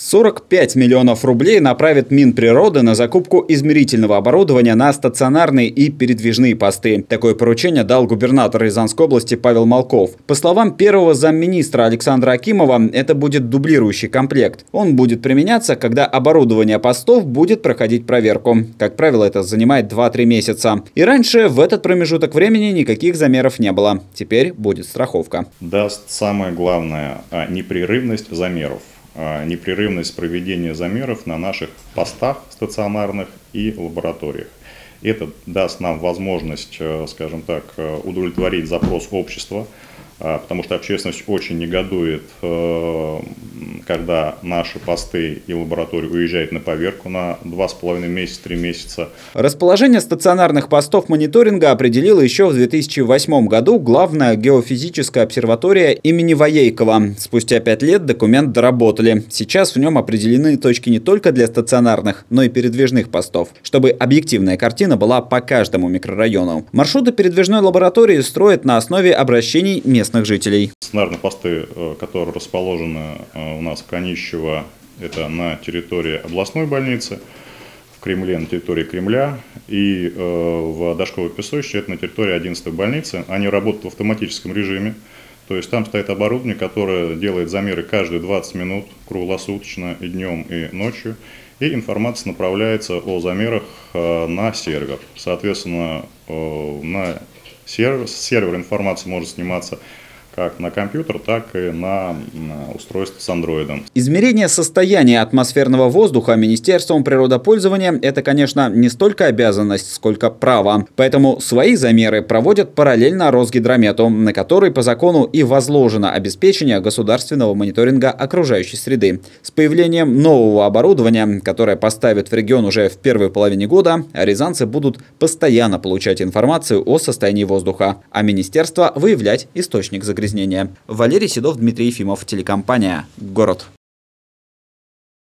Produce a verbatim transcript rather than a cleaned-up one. сорок пять миллионов рублей направит Минприроды на закупку измерительного оборудования на стационарные и передвижные посты. Такое поручение дал губернатор Рязанской области Павел Малков. По словам первого замминистра Александра Акимова, это будет дублирующий комплект. Он будет применяться, когда оборудование постов будет проходить проверку. Как правило, это занимает два-три месяца. И раньше в этот промежуток времени никаких замеров не было. Теперь будет страховка. Даст самое главное – непрерывность замеров. Непрерывность проведения замеров на наших постах стационарных и лабораториях. Это даст нам возможность, скажем так, удовлетворить запрос общества, потому что общественность очень негодует, когда наши посты и лаборатории уезжают на поверку на два с половиной месяца, три месяца. Расположение стационарных постов мониторинга определила еще в две тысячи восьмом году Главная геофизическая обсерватория имени Воейкова. Спустя пять лет документ доработали. Сейчас в нем определены точки не только для стационарных, но и передвижных постов, чтобы объективная картина была по каждому микрорайону. Маршруты передвижной лаборатории строят на основе обращений местных жителей. Стационарные посты, которые расположены у нас в Конищево, это на территории областной больницы, в Кремле на территории Кремля и в Дашковой Песочке это на территории одиннадцатой больницы. Они работают в автоматическом режиме, то есть там стоит оборудование, которое делает замеры каждые двадцать минут, круглосуточно, и днем, и ночью. И информация направляется о замерах на сервер. Соответственно, на Сервер, сервер информации может сниматься как на компьютер, так и на, на устройство с андроидом. Измерение состояния атмосферного воздуха Министерством природопользования – это, конечно, не столько обязанность, сколько право. Поэтому свои замеры проводят параллельно Росгидромету, на который по закону и возложено обеспечение государственного мониторинга окружающей среды. С появлением нового оборудования, которое поставят в регион уже в первой половине года, рязанцы будут постоянно получать информацию о состоянии воздуха, а министерство выявлять источник загрязнения. Валерий Седов, Дмитрий Ефимов, телекомпания «Город».